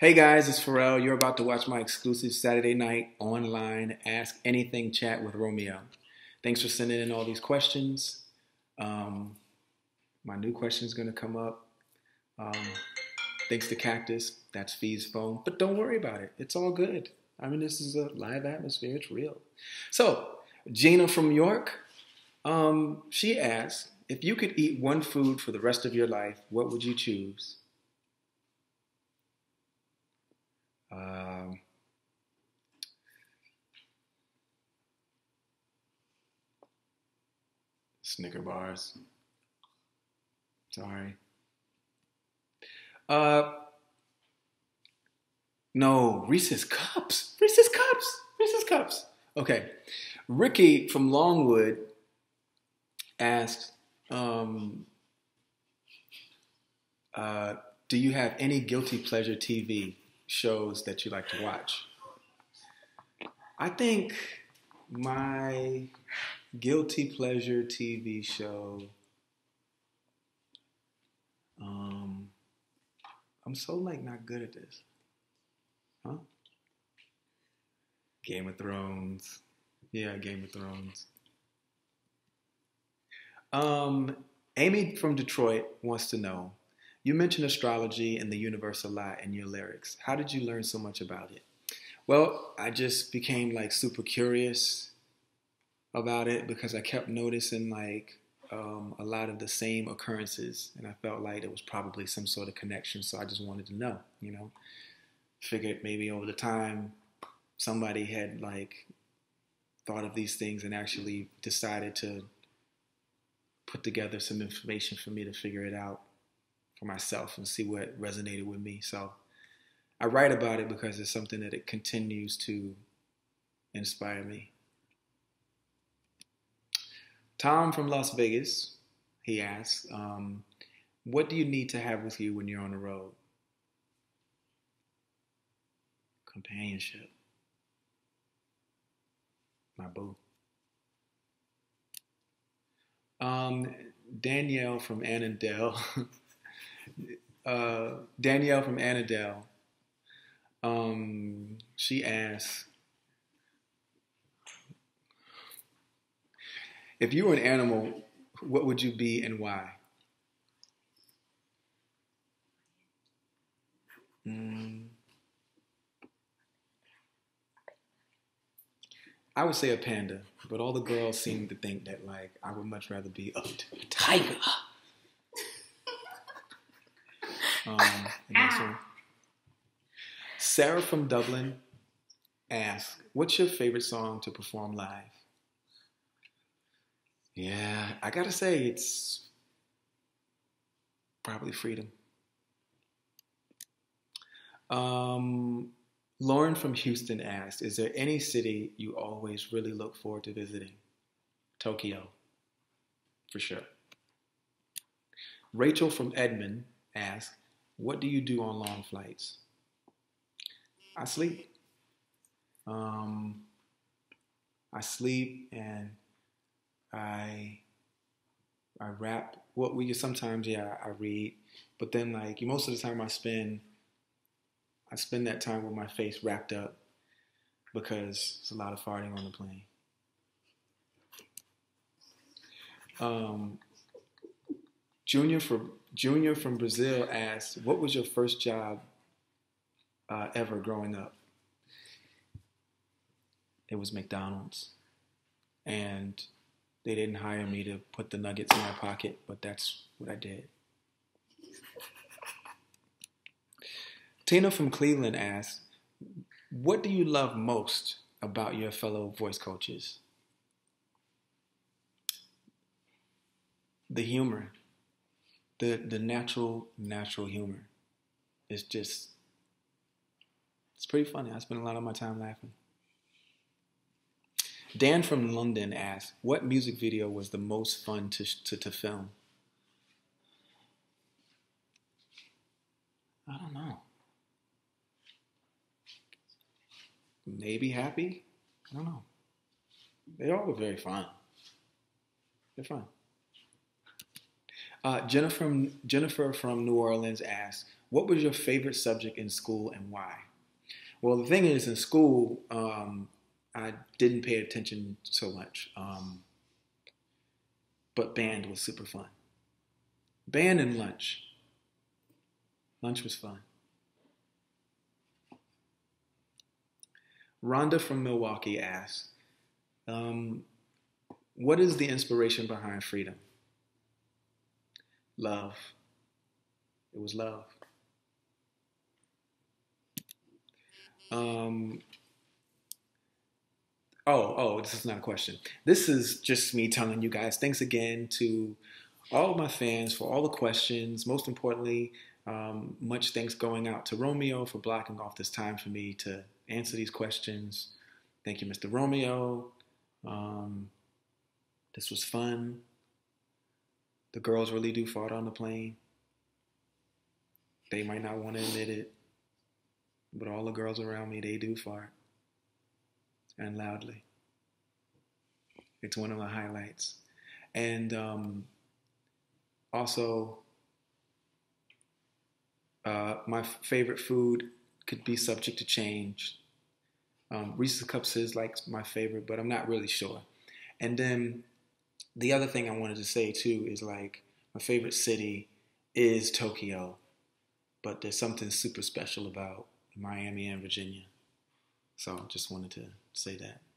Hey guys, it's Pharrell. You're about to watch my exclusive Saturday night online Ask Anything Chat with Romeo. Thanks for sending in all these questions. My new question is going to come up. Thanks to Cactus, that's Fee's phone. But don't worry about it. It's all good. I mean, this is a live atmosphere. It's real. So, Gina from York, she asks, if you could eat one food for the rest of your life, what would you choose? Snicker bars. Sorry. No, Reese's Cups. Reese's Cups. Reese's Cups. Okay. Ricky from Longwood asked, do you have any guilty pleasure TV shows that you like to watch? I think my guilty pleasure TV show, I'm so like not good at this. Huh? Game of Thrones. Yeah, Game of Thrones. Amy from Detroit wants to know, you mentioned astrology and the universe a lot in your lyrics. How did you learn so much about it? Well, I just became like super curious about it because I kept noticing like a lot of the same occurrences, and I felt like it was probably some sort of connection. So I just wanted to know, you know, figured maybe over the time somebody had like thought of these things and actually decided to put together some information for me to figure it out for myself and see what resonated with me. So I write about it because it's something that it continues to inspire me. Tom from Las Vegas, he asks, what do you need to have with you when you're on the road? Companionship. My boo. Danielle from Annandale. Danielle from Annandale, she asks, if you were an animal, what would you be and why? I would say a panda, but all the girls seem to think that like I would much rather be a tiger. Sarah from Dublin asks, what's your favorite song to perform live? Yeah, I gotta say it's probably Freedom. Lauren from Houston asked, is there any city you always really look forward to visiting? Tokyo, for sure. Rachel from Edmond asks, what do you do on long flights? I sleep. I sleep and I rap. Well, sometimes, yeah, I read. But then, like, most of the time I spend that time with my face wrapped up because it's a lot of farting on the plane. Junior from Brazil asks, what was your first job ever growing up? It was McDonald's. And they didn't hire me to put the nuggets in my pocket, but that's what I did. Tina from Cleveland asks, what do you love most about your fellow voice coaches? The humor. The natural humor. It's just, it's pretty funny. I spend a lot of my time laughing. Dan from London asks, what music video was the most fun to film? I don't know. Maybe Happy? I don't know. They all were very fun. They're fun. Jennifer from New Orleans asks, What was your favorite subject in school and why? Well, the thing is, in school, I didn't pay attention so much, but band was super fun. Band and lunch. Lunch was fun. Rhonda from Milwaukee asks, what is the inspiration behind freedom? Love. It was love. Oh, this is not a question. This is just me telling you guys, thanks again to all of my fans for all the questions. Most importantly, much thanks going out to Romeo for blocking off this time for me to answer these questions. Thank you, Mr. Romeo. This was fun. The girls really do fart on the plane. They might not want to admit it, but all the girls around me, they do fart. And loudly. It's one of my highlights. And also, my favorite food could be subject to change. Reese's Cups is like my favorite, but I'm not really sure. And then the other thing I wanted to say too is like my favorite city is Tokyo, but there's something super special about Miami and Virginia. So just wanted to say that.